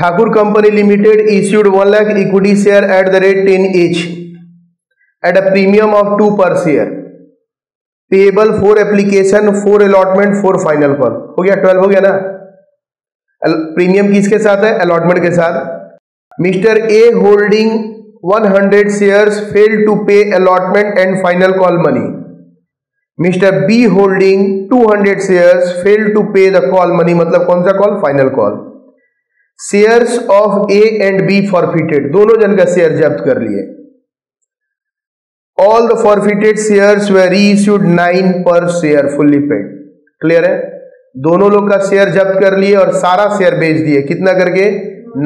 Thakur Company Limited issued 1 lakh equity share at the rate 10 each at a premium of 2 per share, payable for application, for allotment, for final call। हो गया 12 हो गया ना। Premium किसके साथ है? Allotment के साथ। Mister A holding 100 shares fail to pay allotment and final call money. Mister B holding 200 shares fail to pay the call money, मतलब कौन सा call? Final call. Shares of A and B forfeited, दोनों जन का share जब्त कर लिए। All the forfeited shares were reissued 9 per share fully paid. Clear है? दोनों लोग का शेयर जब्त कर लिए और सारा शेयर बेच दिए। कितना करके?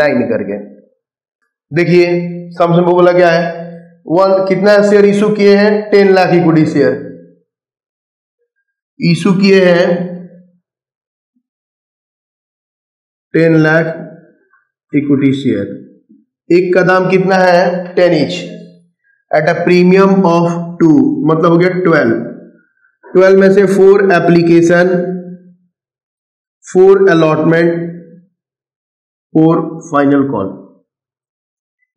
9 करके। देखिए समझ में बोला क्या है? कितना शेयर इशू किए हैं? 10 लाख इक्विटी शेयर इशू किए हैं। 10 लाख इक्विटी शेयर, एक का दाम कितना है? 10 each at a premium of 2, मतलब हो गया 12 में से 4 एप्लीकेशन, 4 अलॉटमेंट, 4 फाइनल कॉल।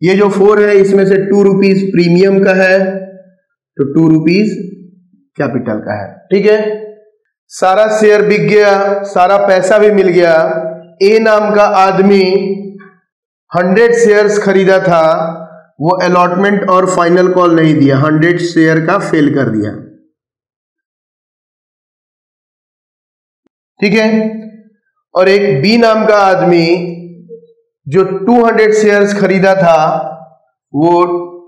ये जो 4 है इसमें से 2 रुपीज प्रीमियम का है तो 2 रुपीज कैपिटल का है। ठीक है, सारा शेयर बिक गया, सारा पैसा भी मिल गया। ए नाम का आदमी 100 शेयर्स खरीदा था, वो अलॉटमेंट और फाइनल कॉल नहीं दिया, 100 शेयर का फेल कर दिया। ठीक है, और एक बी नाम का आदमी जो 200 शेयर्स खरीदा था, वो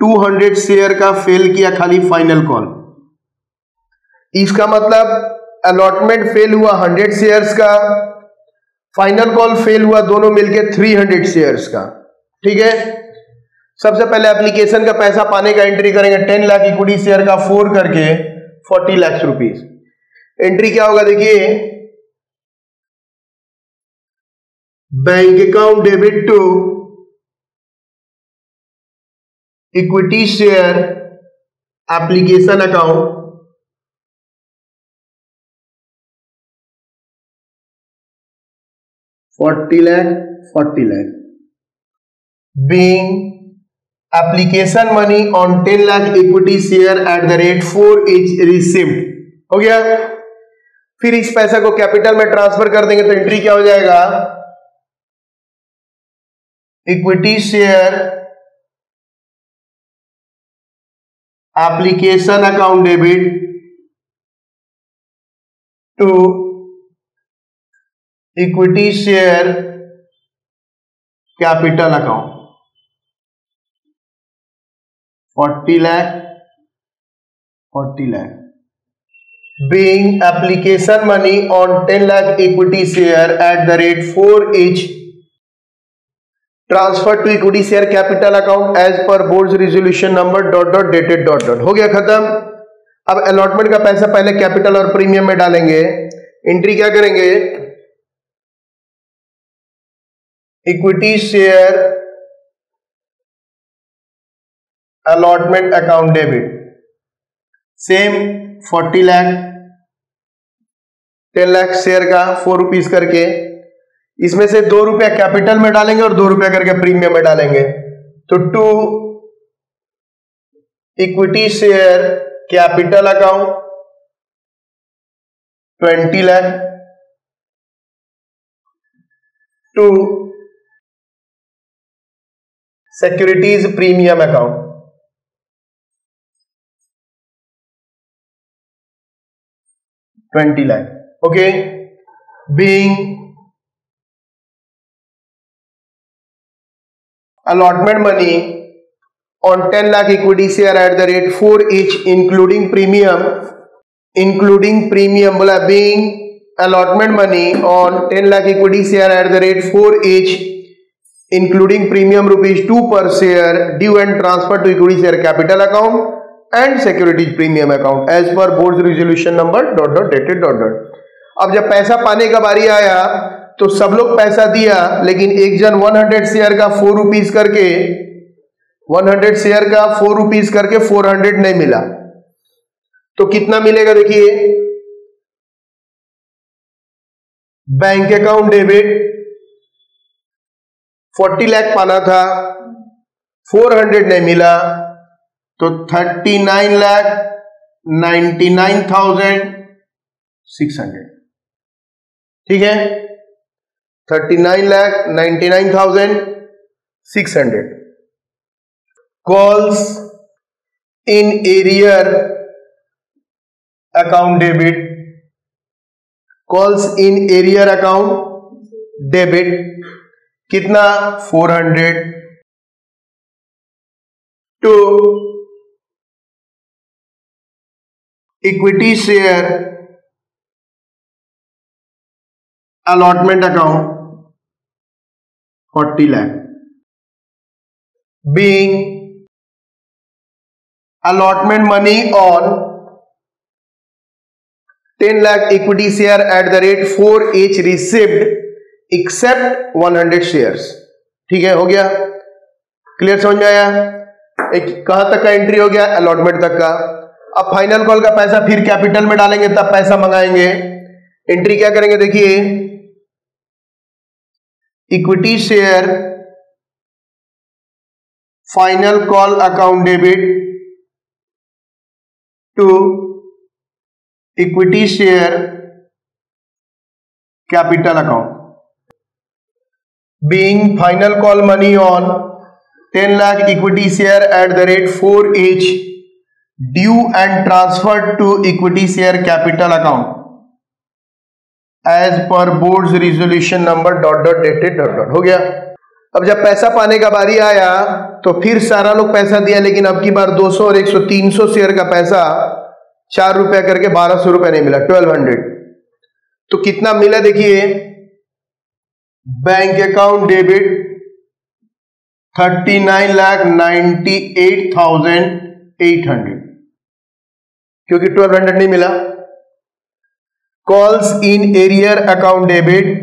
200 शेयर का फेल किया खाली फाइनल कॉल। इसका मतलब अलॉटमेंट फेल हुआ 100 शेयर्स का, फाइनल कॉल फेल हुआ दोनों मिलके 300 शेयर्स का। ठीक है, सबसे पहले एप्लीकेशन का पैसा पाने का एंट्री करेंगे 10 लाख इक्विटी शेयर का 4 करके 40 लाख रुपीज। एंट्री क्या होगा? देखिए, bank account debit to equity share application account, ₹40 lakh being application money on 10 lakh equity share at the rate 4 each received। हो गया। फिर इस पैसा को कैपिटल में ट्रांसफर कर देंगे तो एंट्री क्या हो जाएगा? Equity share application account debit to equity share capital account, 40 lakh being application money on 10 lakh equity share at the rate 4 each transferred to equity share capital account as per board's resolution number ... dated ... हो गया खत्म। अब allotment का पैसा पहले capital और premium में डालेंगे। एंट्री क्या करेंगे? Equity share allotment account debit, same 40 lakh, 10 lakh share का 4 रुपीज करके, इसमें से 2 रुपया कैपिटल में डालेंगे और 2 रुपया करके प्रीमियम में डालेंगे तो 2 equity share capital account 20 lakh, 2 securities premium account 20 lakh. Okay, being allotment money on 10 lakh equity share at the rate 4 each including premium बोला, being allotment money on 10 lakh equity share at the rate 4 each including premium ₹2 per share due and transferred to equity share capital account and securities premium account as per board resolution number ... dated . अब जब पैसा पाने का बारी आया तो सब लोग पैसा दिया, लेकिन एक जन 100 शेयर का 4 रुपीज करके 100 शेयर का 4 रुपीज करके 400 नहीं मिला तो कितना मिलेगा? देखिए, बैंक अकाउंट डेबिट 40 लाख पाना था, 400 नहीं मिला तो 39,99,600, ठीक है, 39,99,600। Calls in arrear account debit, calls in arrear account debit कितना 400 to equity share allotment account 40 lakh being allotment money on 10 lakh equity share at the rate 4H received except 100 shares। ठीक है, हो गया क्लियर, समझ में आया? एक कहां तक का एंट्री हो गया? अलॉटमेंट तक का। अब फाइनल कॉल का पैसा फिर कैपिटल में डालेंगे तब पैसा मंगाएंगे। एंट्री क्या करेंगे? देखिए equity share final call account debit to equity share capital account being final call money on 10 lakh equity share at the rate 4H due and transfer to equity share capital account as per board resolution number ... dated ... हो गया। अब जब पैसा पाने का बारी आया तो फिर सारा लोग पैसा दिया, लेकिन अब की बार 200 और 100 300 शेयर का पैसा 4 रुपया करके 1200 रुपया नहीं मिला, 1200। तो कितना मिला? देखिए बैंक अकाउंट डेबिट 39,98,800 क्योंकि 1200 नहीं मिला। Calls in arrear account debit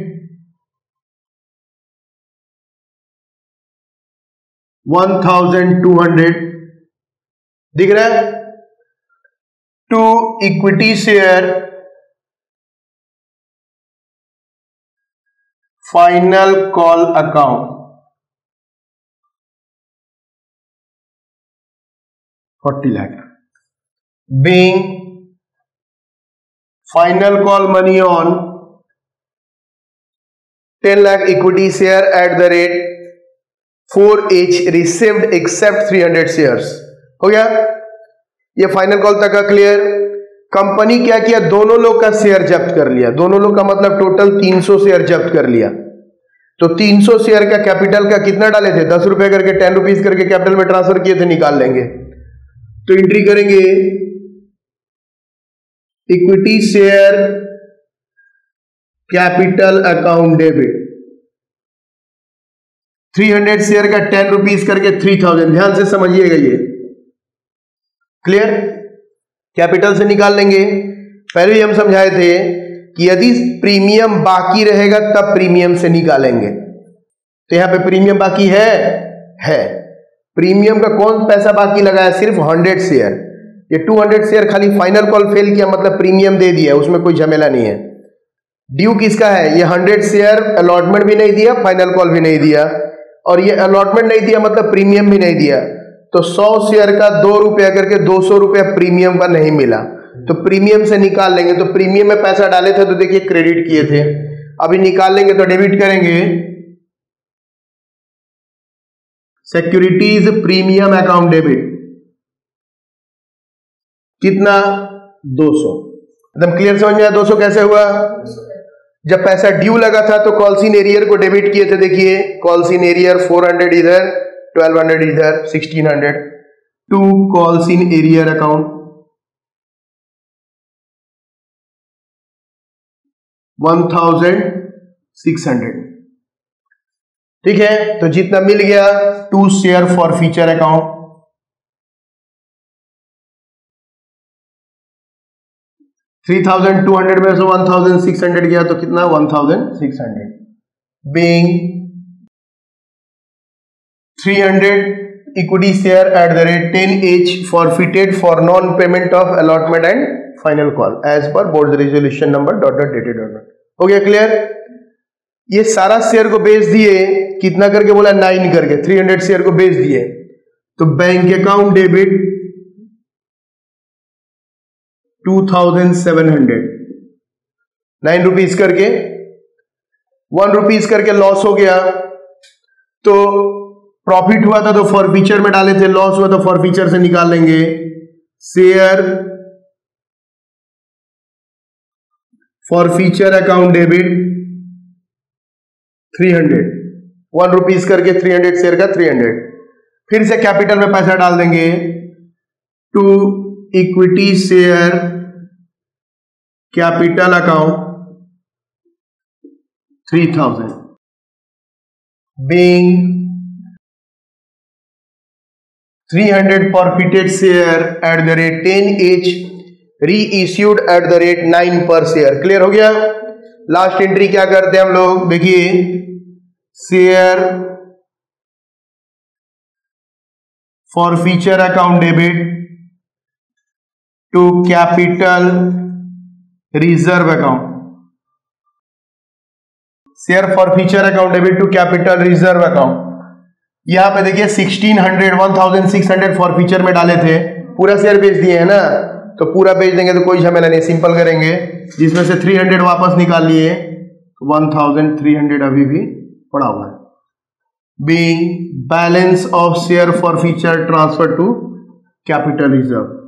1,200, दिख रहा है, to equity share final call account 40 lakh being final call money on 10 lakh equity share at the rate 4H received except 300 shares. हो गया ये फाइनल कॉल तक का क्लियर। कंपनी क्या किया? दोनों लोग का शेयर जब्त कर लिया। दोनों लोग का मतलब टोटल 300 शेयर जब्त कर लिया। तो 300 शेयर का कैपिटल का कितना डाले थे? 10 रुपए करके 10 रुपीज करके कैपिटल में ट्रांसफर किए थे, निकाल लेंगे। तो एंट्री करेंगे equity share capital account debit 300 share का 10 रुपीज करके 3000। ध्यान से समझिएगा, ये क्लियर। कैपिटल से निकाल लेंगे। पहले भी हम समझाए थे कि यदि प्रीमियम बाकी रहेगा तब प्रीमियम से निकालेंगे। तो यहां पे प्रीमियम बाकी है। प्रीमियम का कौन पैसा बाकी लगाया? सिर्फ 100 शेयर। ये 200 शेयर खाली फाइनल कॉल फेल किया मतलब प्रीमियम दे दिया, उसमें कोई झमेला नहीं है। ड्यू किसका है? ये 100 शेयर। अलॉटमेंट भी नहीं दिया, फाइनल कॉल भी नहीं दिया, और ये अलॉटमेंट नहीं दिया मतलब प्रीमियम भी नहीं दिया। तो 100 शेयर का 2 रुपया करके 200 रुपया प्रीमियम का नहीं मिला तो प्रीमियम से निकाल लेंगे। तो प्रीमियम में पैसा डाले थे तो देखिए क्रेडिट किए थे, अभी निकाल लेंगे तो डेबिट करेंगे सिक्योरिटीज प्रीमियम अकाउंट डेबिट कितना 200। एकदम क्लियर, समझ में आया? 200 कैसे हुआ? जब पैसा ड्यू लगा था तो कॉल्स इन एरियर को डेबिट किए थे। देखिए कॉल्स इन एरियर 400 इधर, 1200 इधर, 1600 to calls in arrear account 1600, ठीक है। तो जितना मिल गया to share forfeiture account 3200 में से 1600 गया तो कितना 1600 being 300 equity share at the rate 10H forfeited for non payment of allotment and final call as per board resolution number ... dated . हो गया क्लियर। ये सारा शेयर को बेच दिए, कितना करके बोला 9 करके, 300 शेयर को बेच दिए, तो बैंक अकाउंट डेबिट 2700 9 रुपीज करके, 1 रुपीज करके लॉस हो गया। तो प्रॉफिट हुआ था तो फॉरफीचर में डाले थे, लॉस हुआ तो फॉरफीचर से निकाल लेंगे। Share forfeiture account debit 300 1 rupees करके 300 शेयर का 300, फिर से कैपिटल में पैसा डाल देंगे। 2 equity share capital account 3000 being 300 forfeited share at the rate 10 each reissued at the rate 9 per share। Clear हो गया। लास्ट एंट्री क्या करते हैं हम लोग, देखिए share forfeiture account debit to capital reserve account, share forfeiture account debit to capital reserve account. यहां पे देखिए 1600 फॉरफीचर में डाले थे, पूरा शेयर बेच दिए है ना, तो पूरा बेच देंगे तो कोई झमेला नहीं, सिंपल करेंगे, जिसमें से 300 वापस निकाल लिए, 1300 अभी भी पड़ा हुआ है। Being balance of share forfeiture transfer to capital reserve.